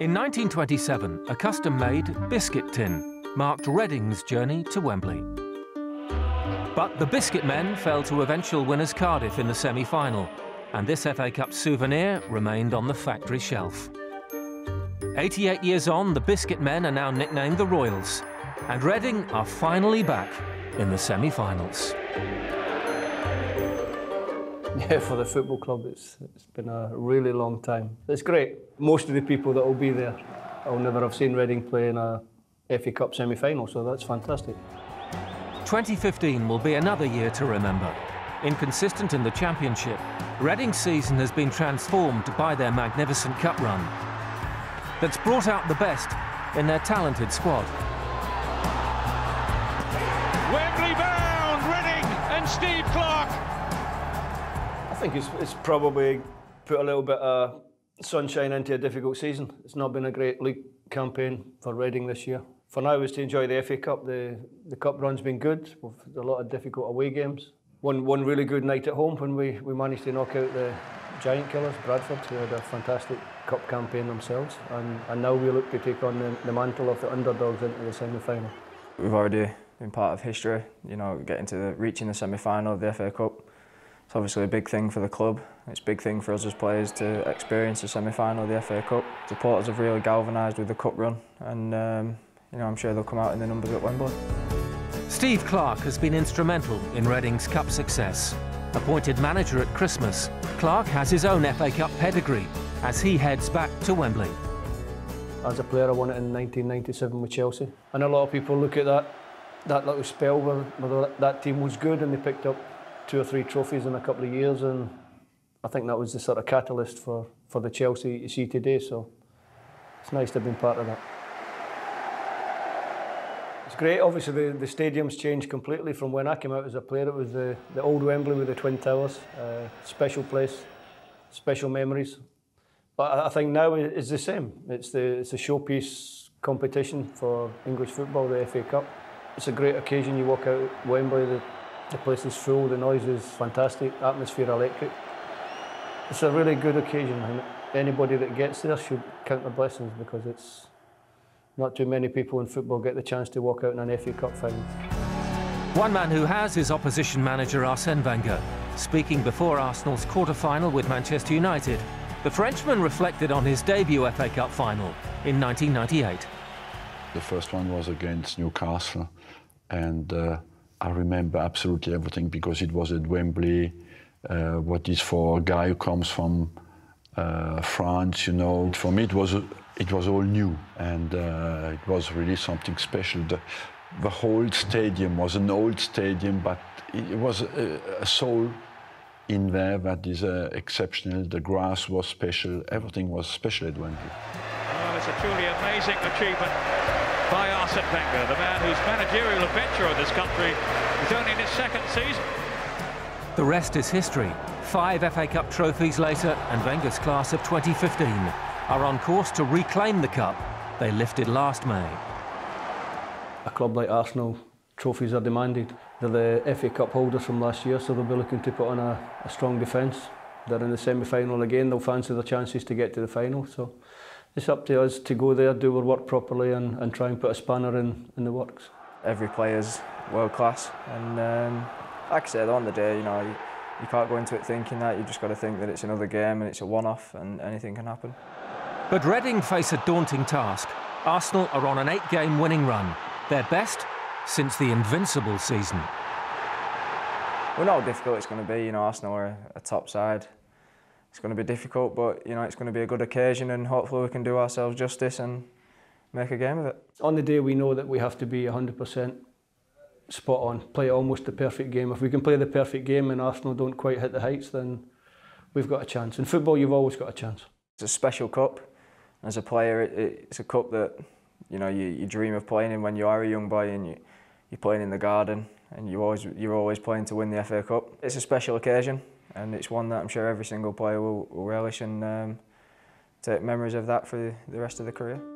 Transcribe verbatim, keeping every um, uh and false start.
In nineteen twenty-seven, a custom-made biscuit tin marked Reading's journey to Wembley. But the biscuit men fell to eventual winners Cardiff in the semi-final, and this F A Cup souvenir remained on the factory shelf. eighty-eight years on, the biscuit men are now nicknamed the Royals, and Reading are finally back in the semi-finals. Yeah, for the football club, it's, it's been a really long time. It's great. Most of the people that will be there, I'll never have seen Reading play in a F A Cup semi-final, so that's fantastic. twenty fifteen will be another year to remember. Inconsistent in the Championship, Reading's season has been transformed by their magnificent cup run. That's brought out the best in their talented squad. Wembley bound, Reading and Steve Clarke. I think it's, it's probably put a little bit of sunshine into a difficult season. It's not been a great league campaign for Reading this year. For now, it's to enjoy the F A Cup. The, the Cup run's been good, with a lot of difficult away games. One, one really good night at home when we, we managed to knock out the giant killers, Bradford, who had a fantastic Cup campaign themselves. And, and now we look to take on the, the mantle of the underdogs into the semi-final. We've already been part of history, you know, getting to the, reaching the semi-final of the F A Cup. It's obviously a big thing for the club. It's a big thing for us as players to experience the semi-final of the F A Cup. Supporters have really galvanised with the cup run, and um, you know, I'm sure they'll come out in the numbers at Wembley. Steve Clarke has been instrumental in Reading's Cup success. Appointed manager at Christmas, Clarke has his own F A Cup pedigree as he heads back to Wembley. As a player, I won it in nineteen ninety-seven with Chelsea, and a lot of people look at that that little spell where, where that team was good and they picked up two or three trophies in a couple of years, and I think that was the sort of catalyst for, for the Chelsea you see today, so it's nice to have been part of that. It's great. Obviously the, the stadium's changed completely from when I came out as a player. It was the, the old Wembley with the Twin Towers, uh, special place, special memories. But I think now it's the same. It's the, it's a showpiece competition for English football, the F A Cup. It's a great occasion. You walk out Wembley, the, The place is full, the noise is fantastic, atmosphere electric. It's a really good occasion, and anybody that gets there should count their blessings, because it's not too many people in football get the chance to walk out in an F A Cup final. One man who has is opposition manager Arsene Wenger. Speaking before Arsenal's quarter-final with Manchester United, the Frenchman reflected on his debut F A Cup final in nineteen ninety-eight. The first one was against Newcastle, and uh, I remember absolutely everything, because it was at Wembley. Uh, what is for a guy who comes from uh, France, you know? For me, it was it was all new, and uh, it was really something special. The, the whole stadium was an old stadium, but it was a, a soul in there that is uh, exceptional. The grass was special. Everything was special at Wembley. Oh, it's a truly amazing achievement by Arsene Wenger, the man whose managerial adventure in this country is only in his second season. The rest is history. Five F A Cup trophies later, and Wenger's class of twenty fifteen are on course to reclaim the cup they lifted last May. A club like Arsenal, trophies are demanded. They're the F A Cup holders from last year, so they'll be looking to put on a, a strong defence. They're in the semi-final again. They'll fancy their chances to get to the final, so it's up to us to go there, do our work properly, and, and try and put a spanner in, in the works. Every player's world-class, and um, like I said, on the day, you know, you, you can't go into it thinking that. You've just got to think that it's another game and it's a one-off and anything can happen. But Reading face a daunting task. Arsenal are on an eight-game winning run, their best since the invincible season. We know how difficult it's going to be. You know, Arsenal are a top side. It's going to be difficult, but you know, it's going to be a good occasion, and hopefully we can do ourselves justice and make a game of it. On the day, we know that we have to be one hundred percent spot on, play almost the perfect game. If we can play the perfect game and Arsenal don't quite hit the heights, then we've got a chance. In football, you've always got a chance. It's a special cup. As a player, it, it's a cup that you know you, you dream of playing in when you are a young boy, and you, you're playing in the garden, and you always you're always playing to win the F A Cup. It's a special occasion, and it's one that I'm sure every single player will, will relish and um, take memories of that for the, the rest of their career.